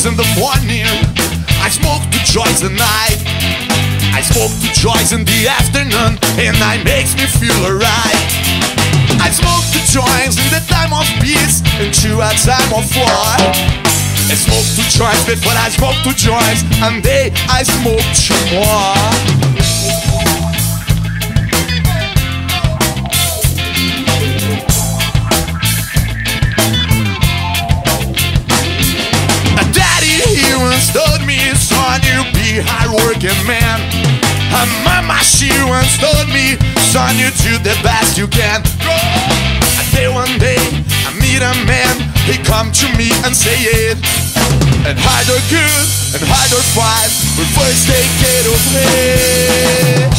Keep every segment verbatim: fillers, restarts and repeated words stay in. joys in the morning, I smoke to joys at night, I smoke to joys in the afternoon, and I makes me feel alright. I smoke to joys in the time of peace, and to a time of war. I smoke to joys before I smoke to joys, and they I smoke to more. Hard-working man, and mama she once told me, son, you do the best you can. Until one day I meet a man, he come to me and say it. And hide or good, and hide or fight, we first take care of me.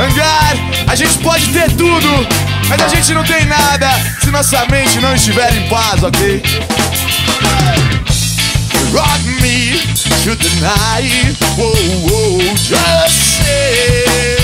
Hangar, a gente pode ter tudo, mas a gente não tem nada se nossa mente não estiver em paz, ok? Rock me to the night, whoa, whoa, just say